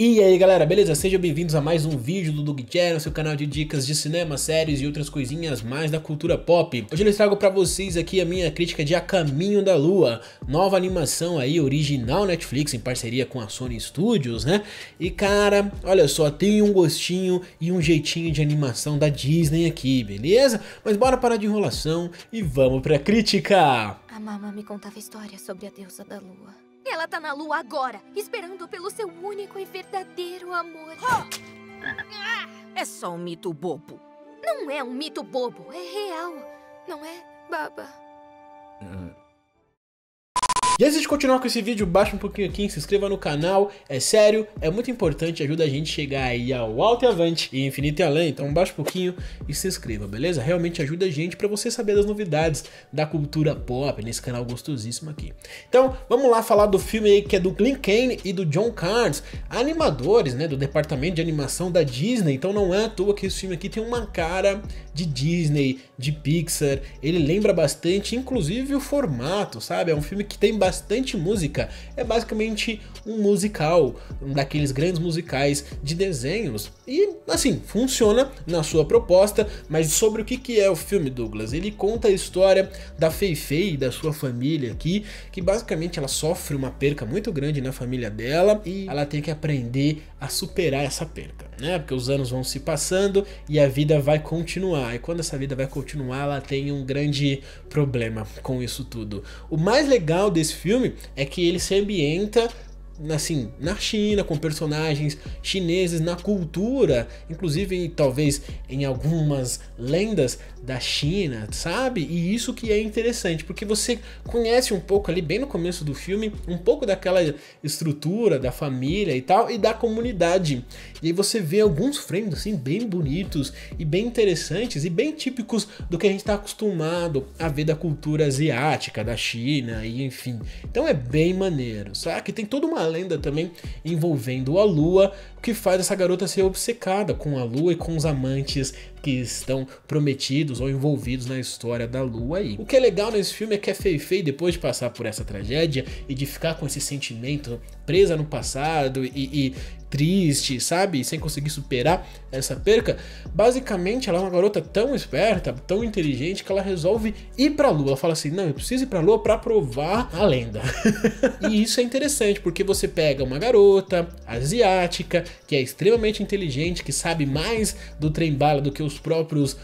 E aí galera, beleza? Sejam bem-vindos a mais um vídeo do Doug Jenner, seu canal de dicas de cinema, séries e outras coisinhas mais da cultura pop. Hoje eu trago pra vocês aqui a minha crítica de A Caminho da Lua, nova animação aí, original Netflix, em parceria com a Sony Studios, né? E cara, olha só, tem um gostinho e um jeitinho de animação da Disney aqui, beleza? Mas bora parar de enrolação e vamos pra crítica! A mamãe me contava história sobre a deusa da lua. Ela tá na lua agora, esperando pelo seu único e verdadeiro amor. É só um mito bobo. Não é um mito bobo, é real. Não é, baba? E antes de continuar com esse vídeo, baixa um pouquinho aqui, se inscreva no canal, é sério, é muito importante, ajuda a gente a chegar aí ao alto e avante e infinito e além, então baixa um pouquinho e se inscreva, beleza? Realmente ajuda a gente pra você saber das novidades da cultura pop nesse canal gostosíssimo aqui. Então, vamos lá falar do filme aí que é do Clint Kane e do John Carnes, animadores, né, do departamento de animação da Disney, então não é à toa que esse filme aqui tem uma cara de Disney, de Pixar, ele lembra bastante, inclusive o formato, sabe? É um filme que tem bastante música, é basicamente um musical, um daqueles grandes musicais de desenhos e assim, funciona na sua proposta, mas sobre o que é o filme, Douglas? Ele conta a história da Fei Fei e da sua família aqui, que basicamente ela sofre uma perca muito grande na família dela e ela tem que aprender a superar essa perca, né? Porque os anos vão se passando e a vida vai continuar, e quando essa vida vai continuar ela tem um grande problema com isso tudo. O mais legal desse filme é que ele se ambienta assim, na China, com personagens chineses, na cultura, inclusive talvez em algumas lendas da China, sabe? E isso que é interessante, porque você conhece um pouco ali, bem no começo do filme, um pouco daquela estrutura da família e tal, e da comunidade. E aí você vê alguns frames assim, bem bonitos e bem interessantes e bem típicos do que a gente está acostumado a ver da cultura asiática, da China, e enfim. Então é bem maneiro, sabe? Tem toda uma lenda também envolvendo a lua, que faz essa garota ser obcecada com a lua e com os amantes que estão prometidos ou envolvidos na história da lua aí. O que é legal nesse filme é que a Fei Fei, depois de passar por essa tragédia e de ficar com esse sentimento presa no passado e triste, sabe, sem conseguir superar essa perca, basicamente ela é uma garota tão esperta, tão inteligente, que ela resolve ir pra lua. Ela fala assim, não, eu preciso ir pra lua pra provar a lenda. E isso é interessante, porque você pega uma garota asiática, que é extremamente inteligente, que sabe mais do trem-bala do que os próprios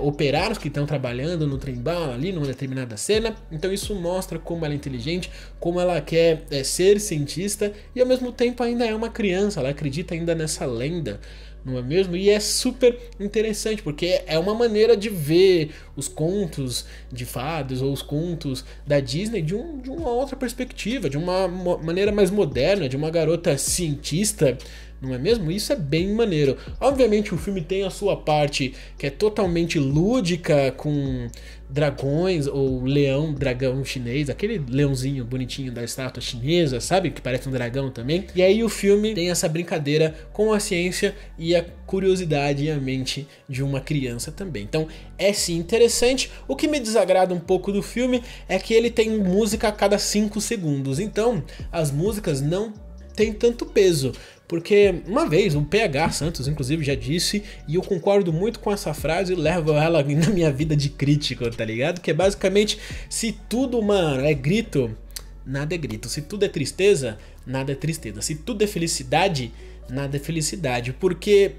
operários que estão trabalhando no trem-bala ali numa determinada cena. Então isso mostra como ela é inteligente, como ela quer ser cientista e ao mesmo tempo ainda é uma criança, ela acredita ainda nessa lenda, não é mesmo? E é super interessante, porque é uma maneira de ver os contos de fadas ou os contos da Disney de uma outra perspectiva, de uma maneira mais moderna, de uma garota cientista, não é mesmo? Isso é bem maneiro. Obviamente o filme tem a sua parte que é totalmente lúdica, com dragões ou leão, dragão chinês, aquele leãozinho bonitinho da estátua chinesa, sabe? Que parece um dragão também. E aí o filme tem essa brincadeira com a ciência e a curiosidade e a mente de uma criança também. Então é sim interessante. O que me desagrada um pouco do filme é que ele tem música a cada 5 segundos. Então as músicas não têm tanto peso. Porque uma vez, o PH Santos, inclusive, já disse, e eu concordo muito com essa frase e levo ela na minha vida de crítico, tá ligado? Que é basicamente, se tudo, mano, é grito, nada é grito. Se tudo é tristeza, nada é tristeza. Se tudo é felicidade, nada é felicidade. Porque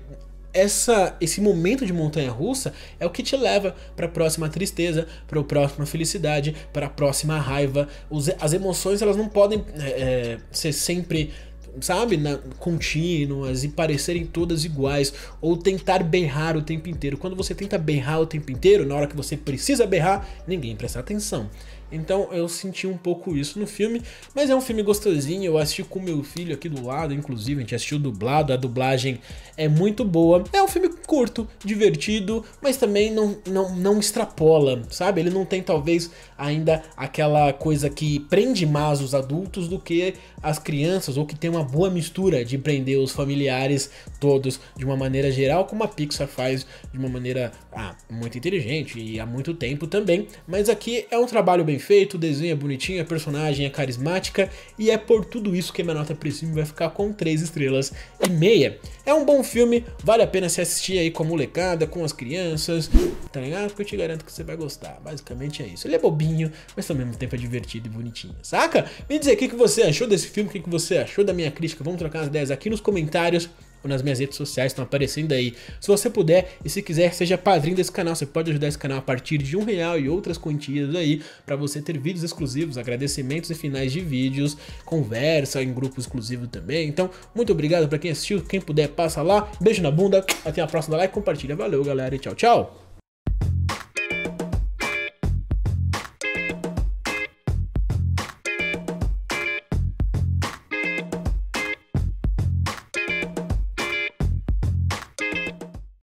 esse momento de montanha-russa é o que te leva para a próxima tristeza, para a próxima felicidade, para a próxima raiva. As emoções, elas não podem ser sempre, sabe, contínuas e parecerem todas iguais, ou tentar berrar o tempo inteiro. Quando você tenta berrar o tempo inteiro, na hora que você precisa berrar, ninguém presta atenção. Então eu senti um pouco isso no filme, mas é um filme gostosinho, eu assisti com meu filho aqui do lado, inclusive a gente assistiu dublado, a dublagem é muito boa. É um filme curto, divertido, mas também não extrapola, sabe? Ele não tem talvez ainda aquela coisa que prende mais os adultos do que as crianças, ou que tem uma boa mistura de prender os familiares todos de uma maneira geral, como a Pixar faz de uma maneira muito inteligente e há muito tempo também. Mas aqui é um trabalho bem bem feito, o desenho é bonitinho, a personagem é carismática, e é por tudo isso que a minha nota para esse filme vai ficar com 3,5 estrelas. É um bom filme, vale a pena se assistir aí com a molecada, com as crianças, tá ligado? Porque eu te garanto que você vai gostar, basicamente é isso. Ele é bobinho, mas ao mesmo tempo é divertido e bonitinho, saca? Me diz aí o que você achou desse filme, o que você achou da minha crítica, vamos trocar as ideias aqui nos comentários ou nas minhas redes sociais, estão aparecendo aí. Se você puder e se quiser, seja padrinho desse canal, você pode ajudar esse canal a partir de R$1 e outras quantias aí, pra você ter vídeos exclusivos, agradecimentos e finais de vídeos, conversa em grupo exclusivo também. Então, muito obrigado pra quem assistiu, quem puder passa lá, beijo na bunda, até a próxima, like, compartilha, valeu galera e tchau, tchau!